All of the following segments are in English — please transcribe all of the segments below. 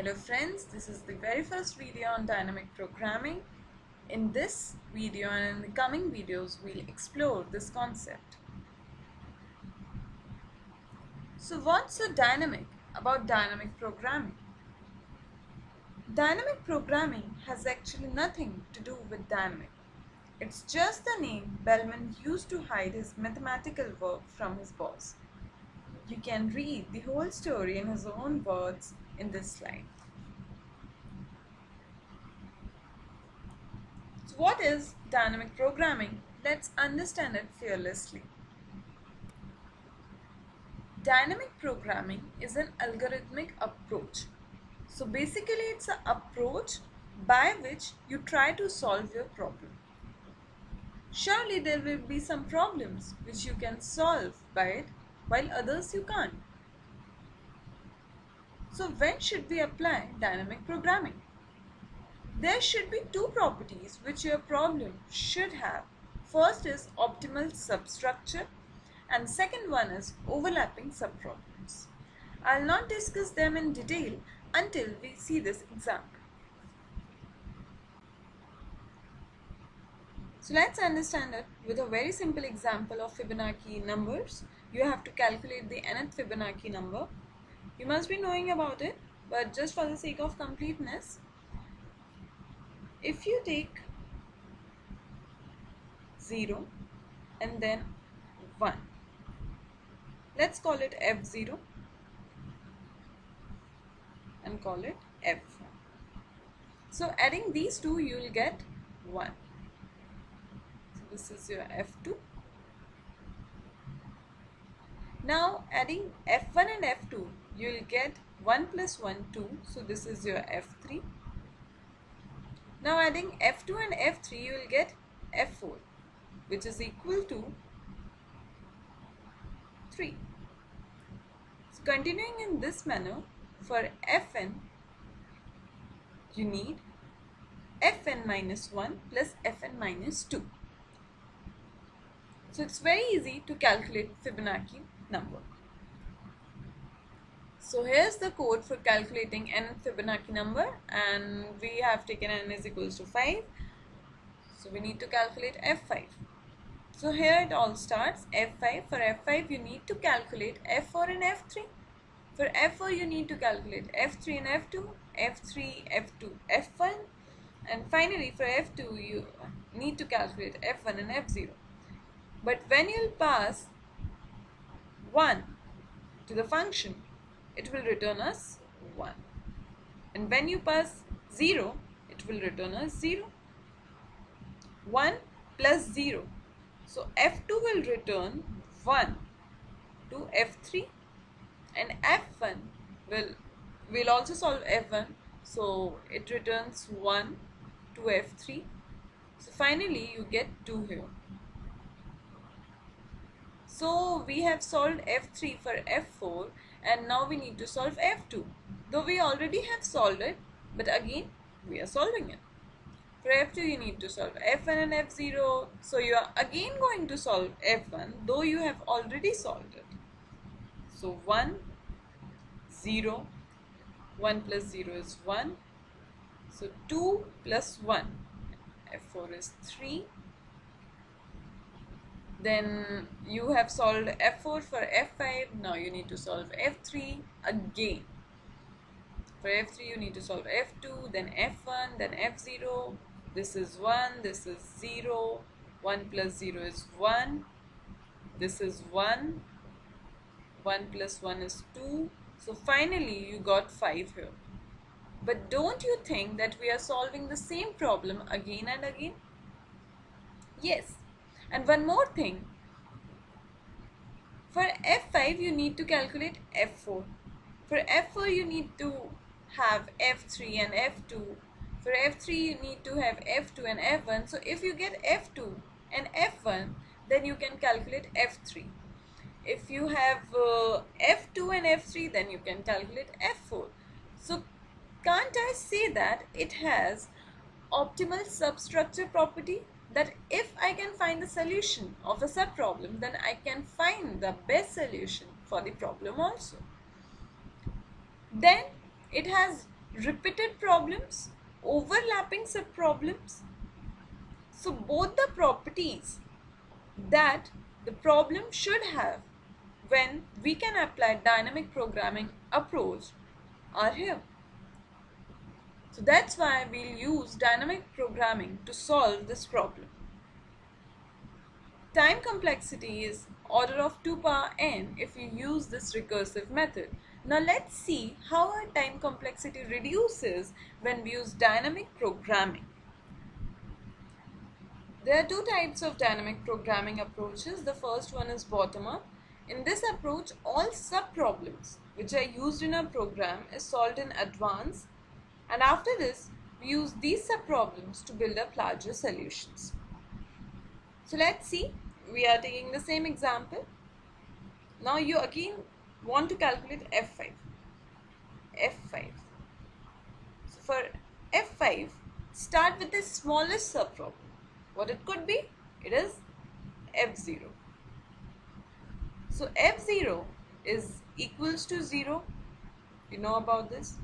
Hello friends, this is the very first video on dynamic programming. In this video and in the coming videos, we'll explore this concept. So what's so dynamic about dynamic programming? Dynamic programming has actually nothing to do with dynamic. It's just the name Bellman used to hide his mathematical work from his boss. You can read the whole story in his own words in this slide. So what is dynamic programming? Let's understand it fearlessly. Dynamic programming is an algorithmic approach. So basically it's an approach by which you try to solve your problem. Surely there will be some problems which you can solve by it, while others you can't. So when should we apply dynamic programming? There should be two properties which your problem should have. First is optimal substructure and second one is overlapping subproblems. I'll not discuss them in detail until we see this example. So let's understand it with a very simple example of Fibonacci numbers. You have to calculate the nth Fibonacci number. You must be knowing about it, but just for the sake of completeness, if you take 0 and then 1, let's call it f0 and call it f1. So adding these two, you will get 1. So this is your f2. Now adding f1 and f2, you will get 1 plus 1, 2. So this is your f3. Now adding f2 and f3, you will get f4, which is equal to 3. So continuing in this manner, for fn, you need fn minus 1 plus fn minus 2. So it's very easy to calculate Fibonacci number. So here's the code for calculating nth Fibonacci number, and we have taken n is equals to 5, so we need to calculate f5. So here it all starts f5. For f5 you need to calculate f4 and f3. For f4 you need to calculate f3 and f2, f2, f1, and finally for f2 you need to calculate f1 and f0. But when you'll pass 1 to the function, it will return us 1, and when you pass 0, it will return us 0. 1 plus 0, so f2 will return 1 to f3, and f1 will also solve f1, so it returns 1 to f3. So finally you get 2 here. So we have solved f3 for f4, and now we need to solve f2, though we already have solved it, but again we are solving it. For f2 you need to solve f1 and f0, so you are again going to solve f1, though you have already solved it. So 1, 0, 1 plus 0 is 1, so 2 plus 1, f4 is 3. Then you have solved f4 for f5, now you need to solve f3 again. For f3 you need to solve f2, then f1, then f0, this is 1, this is 0, 1 plus 0 is 1, this is 1, 1 plus 1 is 2, so finally you got 5 here. But don't you think that we are solving the same problem again and again? Yes. And one more thing, for f5 you need to calculate f4, for f4 you need to have f3 and f2, for f3 you need to have f2 and f1, so if you get f2 and f1, then you can calculate f3. If you have f2 and f3, then you can calculate f4. So can't I say that it has optimal substructure property? That if I can find the solution of a subproblem, then I can find the best solution for the problem also. Then it has repeated problems, overlapping subproblems. So both the properties that the problem should have when we can apply dynamic programming approach are here. So that's why we'll use dynamic programming to solve this problem. Time complexity is order of 2 power n if you use this recursive method. Now let's see how our time complexity reduces when we use dynamic programming. There are two types of dynamic programming approaches. The first one is bottom-up. In this approach, all sub-problems which are used in a program is solved in advance, and after this we use these sub-problems to build up larger solutions. So let's see, we are taking the same example. Now you again want to calculate F5. So for F5, start with the smallest subproblem. What it could be? It is F0. So F0 is equals to 0. You know about this.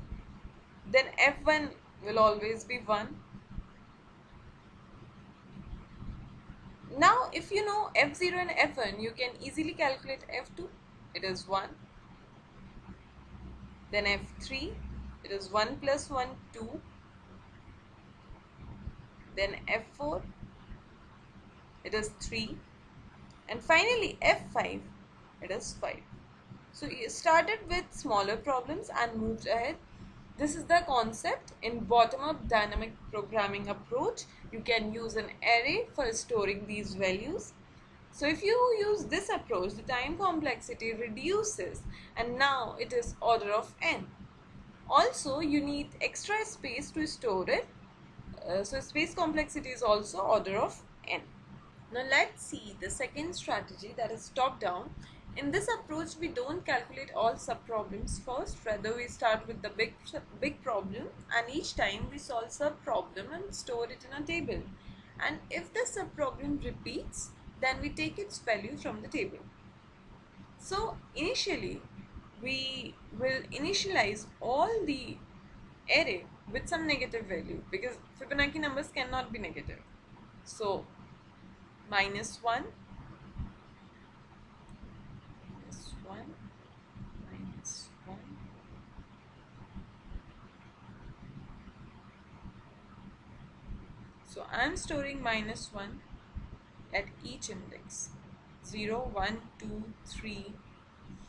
Then F1 will always be 1. Now if you know F0 and F1, you can easily calculate F2, it is 1. Then F3, it is 1 plus 1, 2. Then F4, it is 3. And finally F5, it is 5. So you started with smaller problems and moved ahead. This is the concept in bottom-up dynamic programming approach. You can use an array for storing these values. So if you use this approach, the time complexity reduces and now it is order of n. Also, you need extra space to store it. So space complexity is also order of n. Now let's see the second strategy, that is top-down. In this approach, we don't calculate all subproblems first, rather we start with the big problem, and each time we solve subproblem and store it in a table. And if the subproblem repeats, then we take its value from the table. So initially, we will initialize all the array with some negative value, because Fibonacci numbers cannot be negative. So minus 1, so I am storing minus 1 at each index, 0, 1, 2, 3,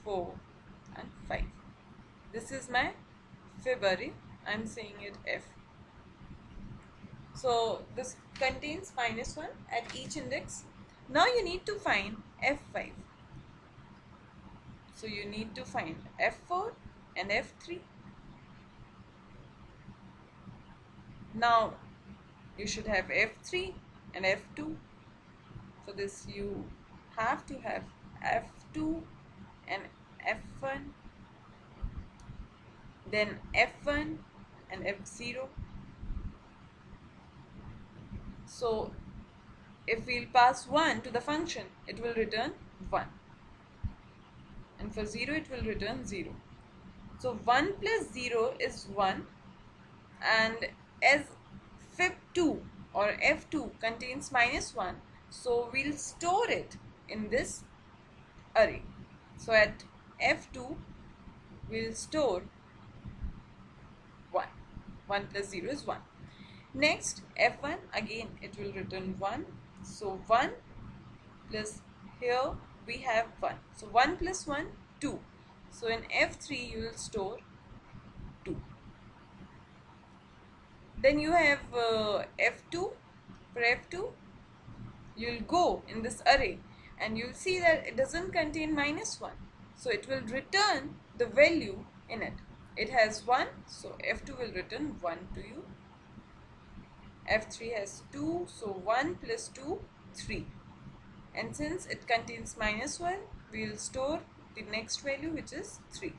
4 and 5. This is my fib array, I am saying it F. So this contains minus 1 at each index. Now you need to find F5. So you need to find F4 and F3. Now you should have F3 and F2. For this you have to have F2 and F1. Then F1 and F0. So if we'll pass 1 to the function, it will return 1. And for 0, it will return 0. So 1 plus 0 is 1, and as fib2 or f2 contains minus 1, so we'll store it in this array. So at f2 we'll store 1. 1 plus 0 is 1. Next f1, again it will return 1. So 1 plus here we have 1. So 1 plus 1, 2. So in F3 you will store 2. Then you have F2. For F2 you will go in this array and you will see that it doesn't contain minus 1. So it will return the value in it. It has 1, so F2 will return 1 to you. F3 has 2, so 1 plus 2, 3. And since it contains minus 1, we will store the next value, which is 3.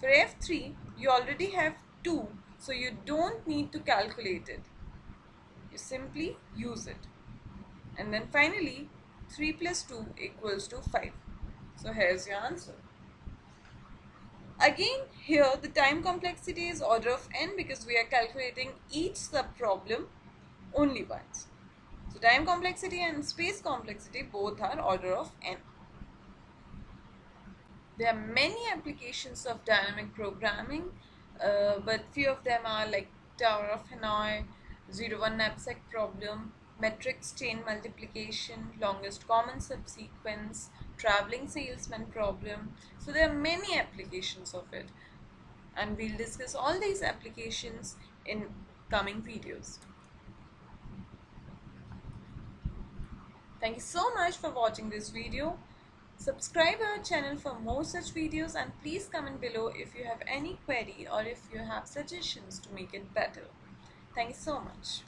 For F3, you already have 2, so you don't need to calculate it. You simply use it. And then finally, 3 plus 2 equals to 5. So here's your answer. Again, here the time complexity is order of n because we are calculating each subproblem only once. So time complexity and space complexity both are order of n. There are many applications of dynamic programming, but few of them are like Tower of Hanoi, 0-1 knapsack problem, matrix chain multiplication, longest common subsequence, traveling salesman problem. So there are many applications of it, and we'll discuss all these applications in coming videos. Thank you so much for watching this video. Subscribe our channel for more such videos, and please comment below if you have any query or if you have suggestions to make it better. Thank you so much.